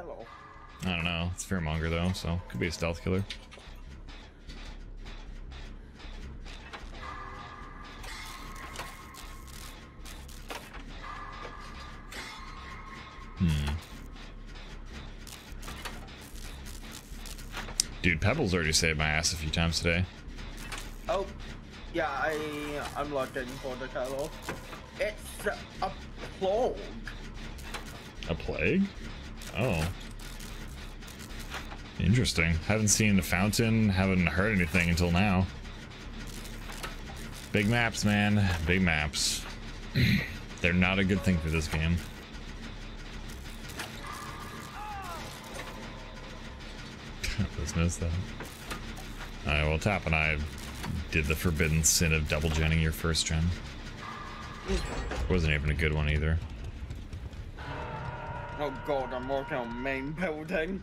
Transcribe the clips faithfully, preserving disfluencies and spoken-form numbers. Hello. I don't know. It's Fearmonger though, so could be a stealth killer. Hmm. Dude, Pebble's already saved my ass a few times today. Oh, yeah, I, I'm locked in for the title. It's a plague. A plague? Oh. Interesting. Haven't seen the fountain, haven't heard anything until now. Big maps, man. Big maps. They're not a good thing for this game. Business though. Alright, well, Tap and I did the forbidden sin of double genning your first gen. Wasn't even a good one either. Oh god, I'm working on main building.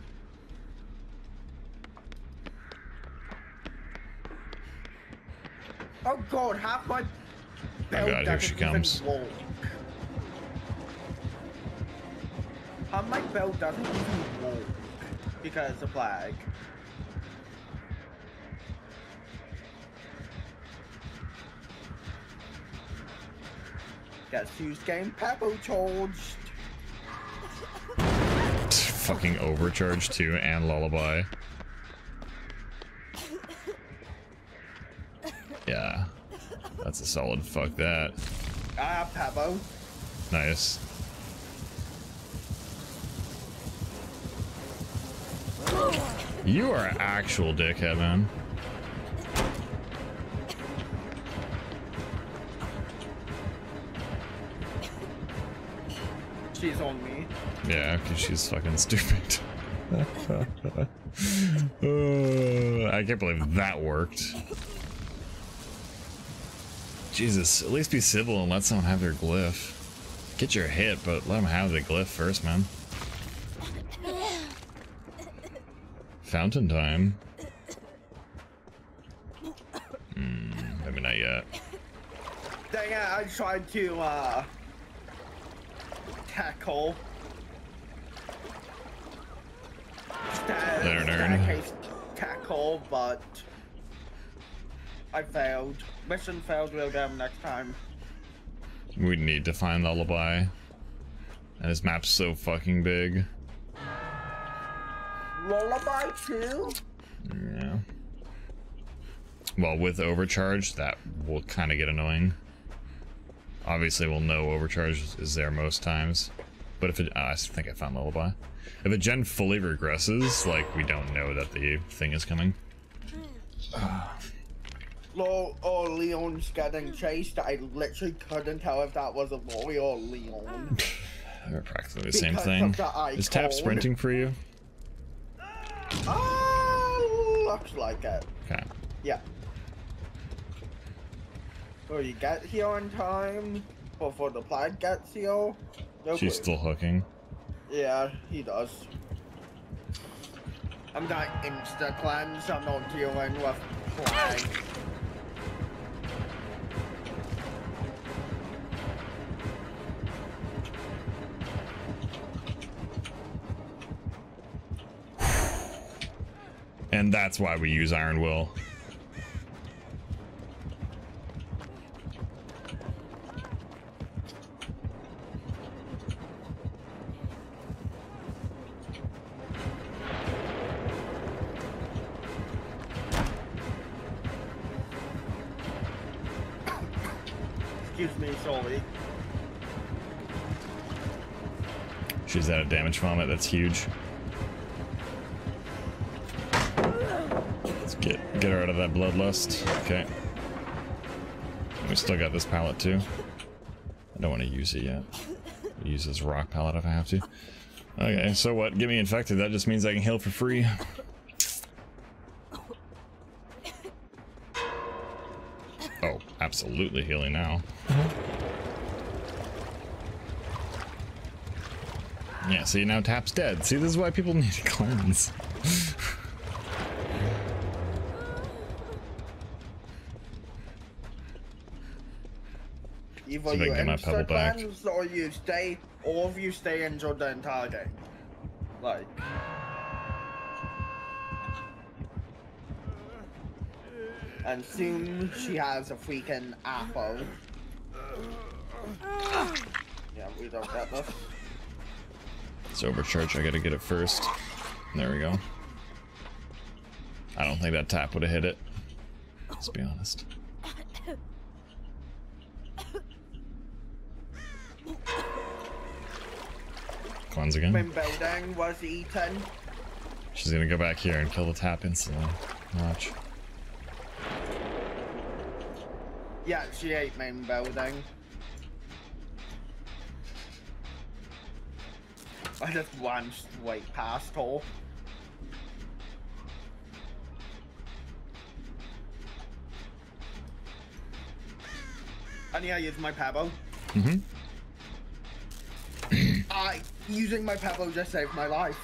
Oh god, half my building. Oh god, here she comes. Half my build doesn't even walk because it's a flag. Guess who's getting pebble charged? Fucking overcharged too, and Lullaby. Yeah, that's a solid fuck that. Ah, pebble. Nice. You are an actual dickhead, man. She's on me. Yeah, because she's fucking stupid. uh, I can't believe that worked. Jesus, at least be civil and let someone have their glyph. Get your hit, but let them have the glyph first, man. Fountain time. Mm, maybe not yet. Dang it, I tried to uh, tackle. There, there. Tackle, but I failed. Mission failed. We'll get him next time. We need to find Lullaby, and this map's so fucking big. Lullaby too? Yeah. Well, with overcharge, that will kind of get annoying. Obviously, we'll know overcharge is there most times. But if it, oh, I think I found Lullaby. If a gen fully regresses, like, we don't know that the thing is coming. Lol, oh, Leon's getting chased. I literally couldn't tell if that was a Lori or Leon. They're practically the because same thing. Is Tap sprinting for you? Oh, looks like it. Okay. Yeah. So you get here in time before the plague gets here. No She's clue. Still hooking. Yeah, he does. I'm not insta cleanse. I'm not dealing with plague. And that's why we use Iron Will. Excuse me, sorry. She's out of damage from it, that's huge. Get, get her out of that bloodlust. Okay. We still got this pallet too. I don't want to use it yet. I'll use this rock pallet if I have to. Okay, so what? Get me infected. That just means I can heal for free. Oh, absolutely healing now. Yeah, see, now Tap's dead. See, this is why people need to cleanse. Either so you insta cleanse back. or you stay, or if you stay injured the entire game. like... And soon she has a freaking apple. Yeah, we don't get this. It's overcharged, I gotta get it first. There we go. I don't think that tap would have hit it. Let's be honest. Cleanse again. When Beldang was eaten. She's gonna go back here and kill the tap instantly. Watch. Yeah, she ate main building. I just ran straight past her. And yeah, I use my pebble. Mm-hmm. I using my pebble just saved my life.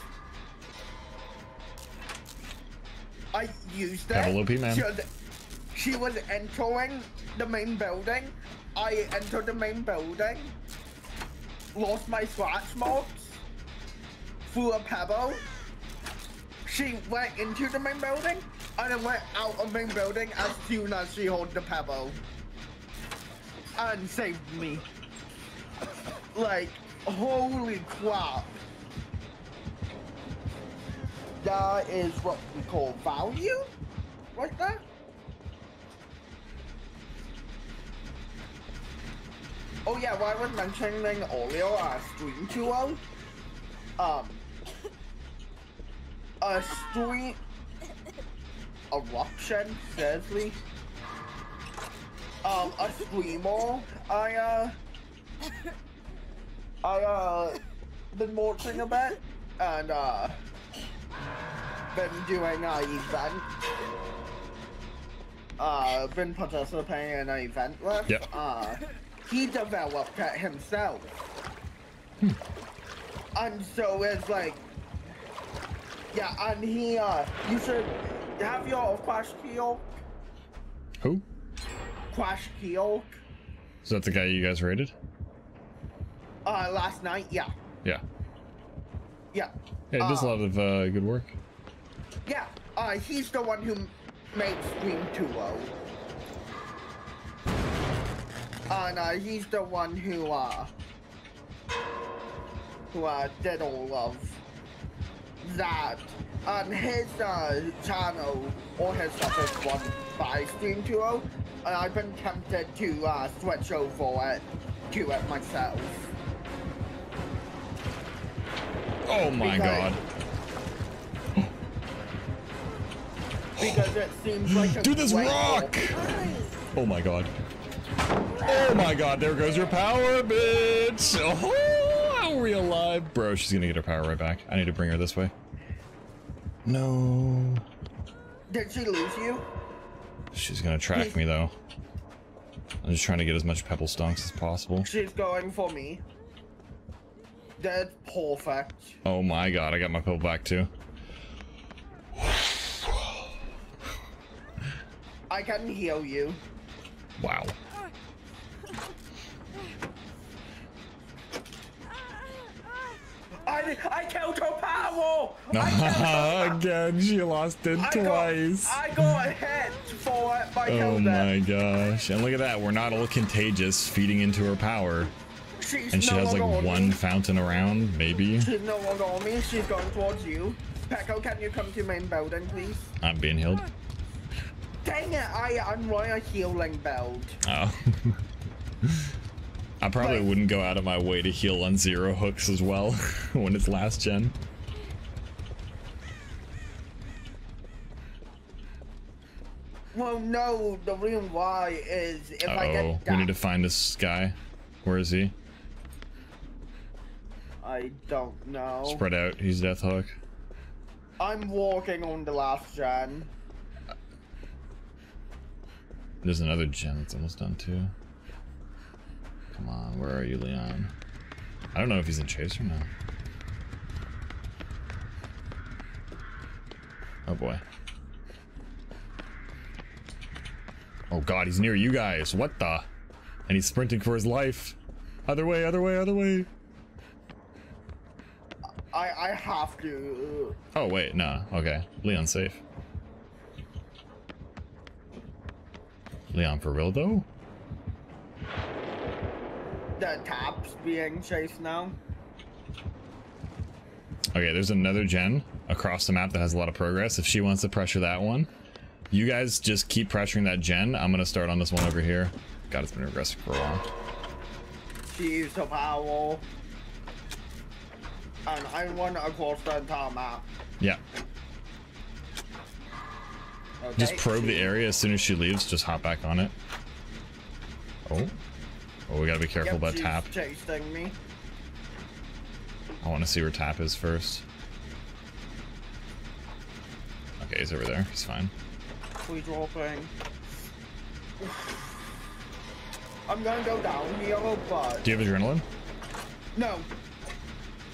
I used it. Pebble O P, man. Should, she was entering the main building. I entered the main building, lost my scratch marks, threw a pebble. She went into the main building and then went out of main building as soon as she held the pebble and saved me. Like, holy crap. That is what we call value, right there. Oh yeah, well, I was mentioning earlier a stream duo. Um, a stream eruption, seriously. Um, a streamer I uh, I uh, been watching a bit and uh, been doing an event. Uh, been participating in an event with. Yep. Uh, He developed it himself. Hmm. And so it's like, yeah, and he, uh, you should have your Crash Keelk. Who? Crash Keelk. Is that the guy you guys raided? Uh, last night, yeah. Yeah. Yeah. He yeah, does um, a lot of uh, good work. Yeah, uh, he's the one who made Stream two oh. And uh, he's the one who uh who uh did all of that. And his uh channel or his stuff is run by Stream two oh, and I've been tempted to uh switch over it to it myself. Oh my because, god. Because it seems like a dude, this rock! Oh my god. Oh my god, there goes your power, bitch! Oh, how are we alive? Bro, she's gonna get her power right back. I need to bring her this way. No. Did she lose you? She's gonna track He's... me, though. I'm just trying to get as much pebble stonks as possible. She's going for me. That's perfect. Oh my god, I got my pebble back, too. I can heal you. Wow. I, I killed her power! I killed her. Again, she lost it I twice. Got, I got hit for it by Oh my it. gosh. And look at that, we're not all contagious feeding into her power. She's and she no has like on one me. fountain around, maybe. She's no longer on me, she's going towards you. Pekko, can you come to main building, please? I'm being healed. Dang it, I, I'm running a healing build. Oh. I probably but, wouldn't go out of my way to heal on zero hooks as well when it's last gen. Well, no, the reason why is if uh -oh. I get down. We need to find this guy. Where is he? I don't know. Spread out, he's death hook. I'm walking on the last gen. There's another gem that's almost done too. Come on, where are you, Leon? I don't know if he's in chase or not. Oh boy. Oh god, he's near you guys. What the? And he's sprinting for his life. Other way, other way, other way. I, I have to. Oh, wait, nah. Okay. Leon's safe. Leon for real, though? The top's being chased now. Okay, there's another gen across the map that has a lot of progress. If she wants to pressure that one, you guys just keep pressuring that gen. I'm going to start on this one over here. God, it's been regressing for a while. She used a power. And I went across the entire map. Yeah. Okay. Just probe the area as soon as she leaves. Just hop back on it. Oh. Oh, we gotta be careful yep, about Tap. Chasing me. I want to see where Tap is first. Okay, he's over there. He's fine. Please roll thing. I'm gonna go down here, but... Do you have adrenaline? No.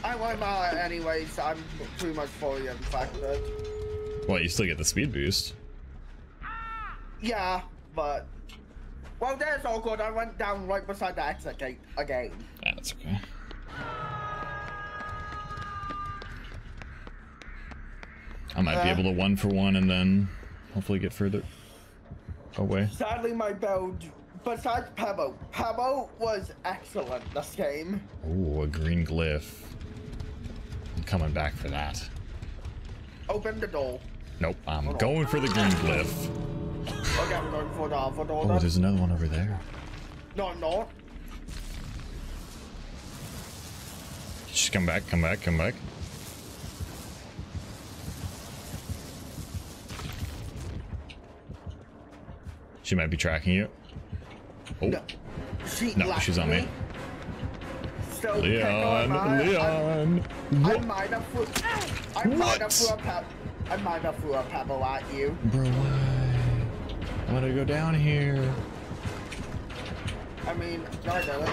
I won't matter anyways. I'm pretty much fully infected. Well, you still get the speed boost. Yeah, but... Well, that's all good. I went down right beside the exit gate again. Yeah, that's okay. I might uh, be able to one for one and then hopefully get further away. Sadly, my build, besides Pebble, Pebble was excellent this game. Ooh, a green glyph. I'm coming back for that. Open the door. Nope, I'm Hold going on. for the green glyph. Okay, I'm going for the other door. Oh, there's another one over there. No, I'm not. Just come back, come back, come back. She might be tracking you. Oh. No, she no she's on me. me. So Leon, I, Leon. I, I might have threw I might have threw a pebble. I might have threw a pebble at you. Bro. I'm gonna go down here. I mean, no, I don't.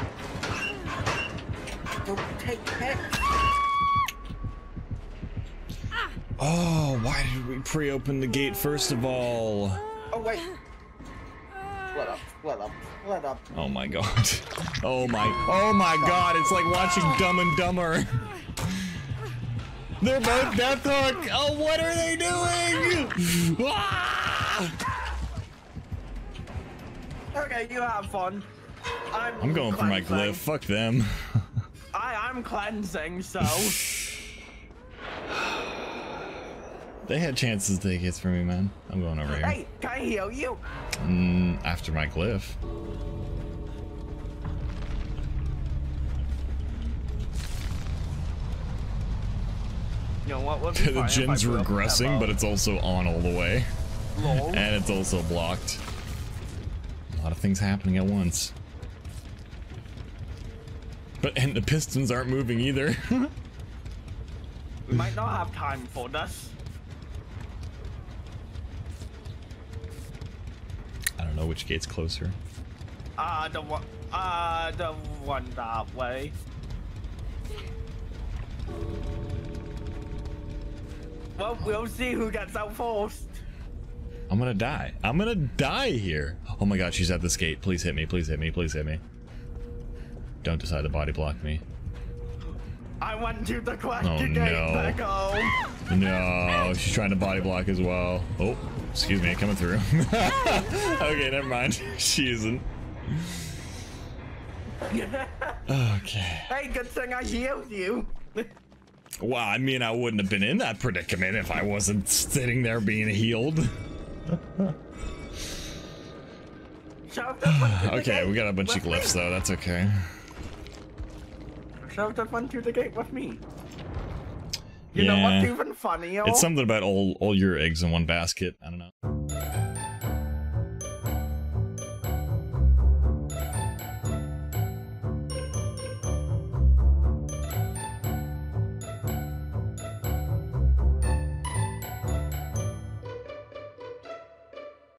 Don't take that. Oh, why did we pre-open the gate first of all? Oh wait. Let up, let up, let up. Oh my god. Oh my, oh my god, it's like watching Dumb and Dumber. They're both death hook. Oh, what are they doing? Ah! Okay, you have fun. I'm, I'm going cleansing. for my glyph. Fuck them. I am cleansing, so. They had chances to take hits for me, man. I'm going over here. Hey, can I heal you? Mm, after my glyph. You know what? Would be the gin's regressing, but it's also on all the way. Lol. And it's also blocked. A lot of things happening at once, but and the pistons aren't moving either. We might not have time for this. I don't know which gate's closer. Ah, uh, the one, ah, uh, the one that way. Well, we'll see who gets out first. I'm gonna die. I'm gonna die here. Oh my god, she's at this gate. Please hit me. Please hit me. Please hit me. Don't decide to body block me. I went to the crack oh, gate. No. no, she's trying to body block as well. Oh, excuse me, coming through. Okay, never mind. She isn't. Okay. Hey, good thing I healed you. Well, I mean, I wouldn't have been in that predicament if I wasn't sitting there being healed. Okay, we got a bunch of glyphs though, that's okay. Shove that one through the gate with me. You yeah. know what's even funny? It's something about all all your eggs in one basket. I don't know.